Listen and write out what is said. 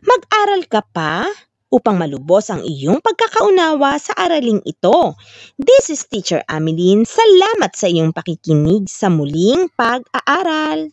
Mag-aral ka pa upang malubos ang iyong pagkakaunawa sa araling ito. This is Teacher Amielyn. Salamat sa iyong pakikinig sa muling pag-aaral.